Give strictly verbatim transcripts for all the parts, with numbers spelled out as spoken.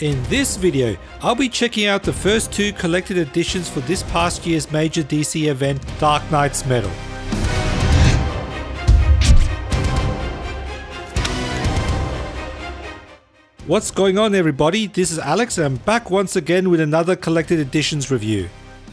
In this video, I'll be checking out the first two collected editions for this past year's major D C event, Dark Nights Metal. What's going on, everybody? This is Alex, and I'm back once again with another collected editions review.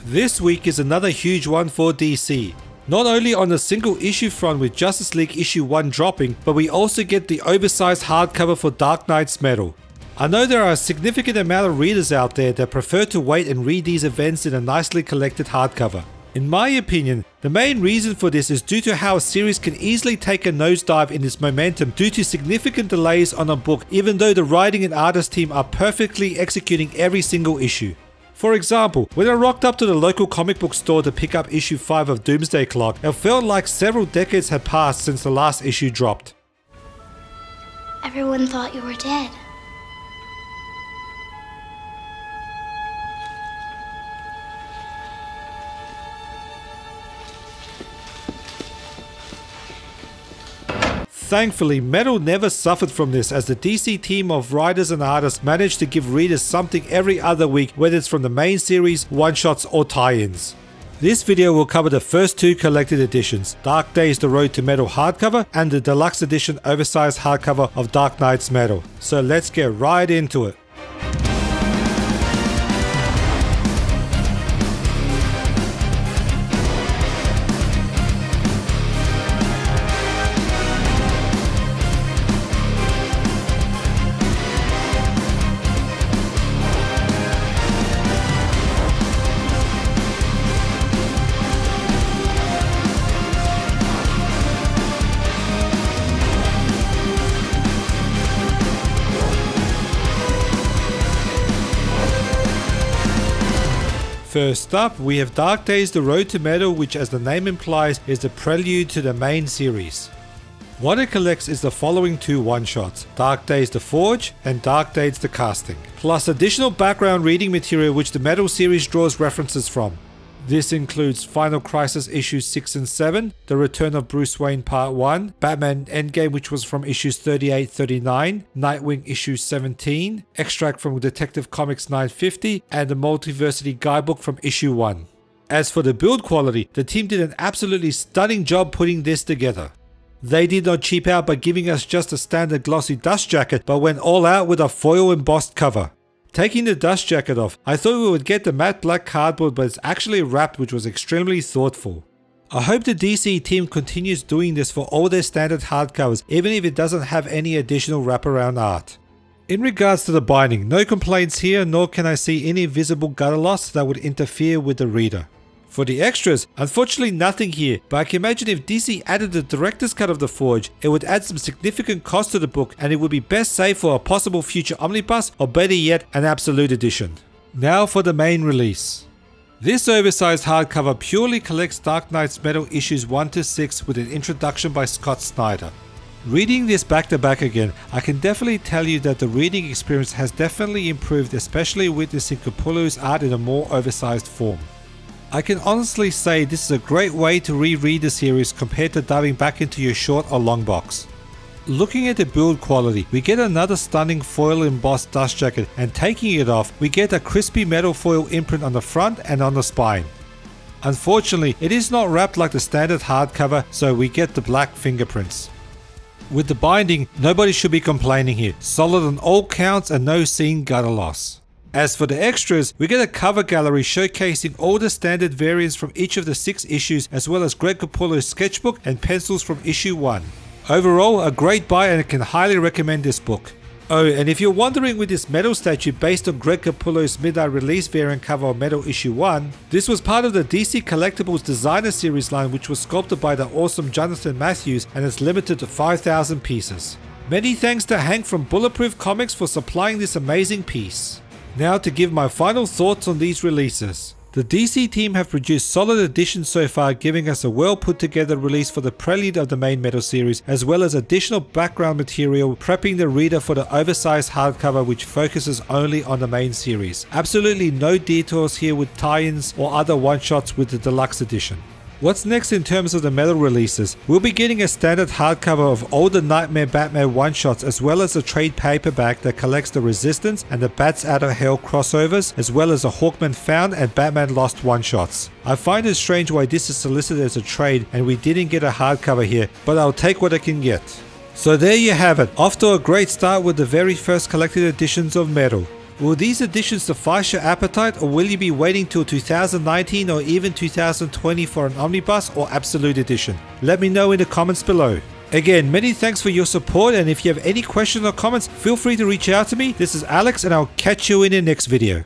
This week is another huge one for D C. Not only on the single issue front with Justice League issue one dropping, but we also get the oversized hardcover for Dark Nights Metal. I know there are a significant amount of readers out there that prefer to wait and read these events in a nicely collected hardcover. In my opinion, the main reason for this is due to how a series can easily take a nosedive in its momentum due to significant delays on a book, even though the writing and artist team are perfectly executing every single issue. For example, when I rocked up to the local comic book store to pick up issue five of Doomsday Clock, it felt like several decades had passed since the last issue dropped. Everyone thought you were dead. Thankfully, Metal never suffered from this, as the D C team of writers and artists managed to give readers something every other week, whether it's from the main series, one-shots or tie-ins. This video will cover the first two collected editions, Dark Days The Road to Metal hardcover and the deluxe edition oversized hardcover of Dark Nights Metal. So let's get right into it. First up, we have Dark Days The Road to Metal, which, as the name implies, is the prelude to the main series. What it collects is the following two one-shots, Dark Days The Forge and Dark Days The Casting, plus additional background reading material which the Metal series draws references from. This includes Final Crisis issues six and seven, The Return of Bruce Wayne part one, Batman Endgame, which was from issues thirty-eight thirty-nine, Nightwing issue seventeen, extract from Detective Comics nine fifty, and the Multiversity Guidebook from issue one. As for the build quality, the team did an absolutely stunning job putting this together. They did not cheap out by giving us just a standard glossy dust jacket, but went all out with a foil embossed cover. Taking the dust jacket off, I thought we would get the matte black cardboard, but it's actually wrapped, which was extremely thoughtful. I hope the D C team continues doing this for all their standard hardcovers, even if it doesn't have any additional wraparound art. In regards to the binding, no complaints here, nor can I see any visible gutter loss that would interfere with the reader. For the extras, unfortunately nothing here, but I can imagine if D C added the director's cut of The Forge, it would add some significant cost to the book, and it would be best saved for a possible future omnibus, or better yet, an absolute edition. Now for the main release. This oversized hardcover purely collects Dark Nights Metal issues one to six with an introduction by Scott Snyder. Reading this back to back again, I can definitely tell you that the reading experience has definitely improved, especially witnessing Capullo's art in a more oversized form. I can honestly say this is a great way to reread the series compared to diving back into your short or long box. Looking at the build quality, we get another stunning foil embossed dust jacket, and taking it off, we get a crispy metal foil imprint on the front and on the spine. Unfortunately, it is not wrapped like the standard hardcover, so we get the black fingerprints. With the binding, nobody should be complaining here. Solid on all counts and no seen gutter loss. As for the extras, we get a cover gallery showcasing all the standard variants from each of the six issues, as well as Greg Capullo's sketchbook and pencils from issue one. Overall, a great buy, and I can highly recommend this book. Oh, and if you're wondering with this Metal statue based on Greg Capullo's midnight release variant cover of Metal issue one, this was part of the D C Collectibles Designer Series line, which was sculpted by the awesome Jonathan Matthews and is limited to five thousand pieces. Many thanks to Hank from Bulletproof Comics for supplying this amazing piece. Now to give my final thoughts on these releases. The D C team have produced solid additions so far, giving us a well put together release for the prelude of the main Metal series, as well as additional background material prepping the reader for the oversized hardcover which focuses only on the main series. Absolutely no detours here with tie-ins or other one-shots with the deluxe edition. What's next in terms of the metal releases? We'll be getting a standard hardcover of all the Nightmare Batman one-shots, as well as a trade paperback that collects the Resistance and the Bats Out of Hell crossovers, as well as a Hawkman Found and Batman Lost one-shots. I find it strange why this is solicited as a trade and we didn't get a hardcover here, but I'll take what I can get. So there you have it, off to a great start with the very first collected editions of metal. Will these editions suffice your appetite, or will you be waiting till two thousand nineteen or even two thousand twenty for an omnibus or absolute edition? Let me know in the comments below. Again, many thanks for your support, and if you have any questions or comments, feel free to reach out to me. This is Alex, and I'll catch you in the next video.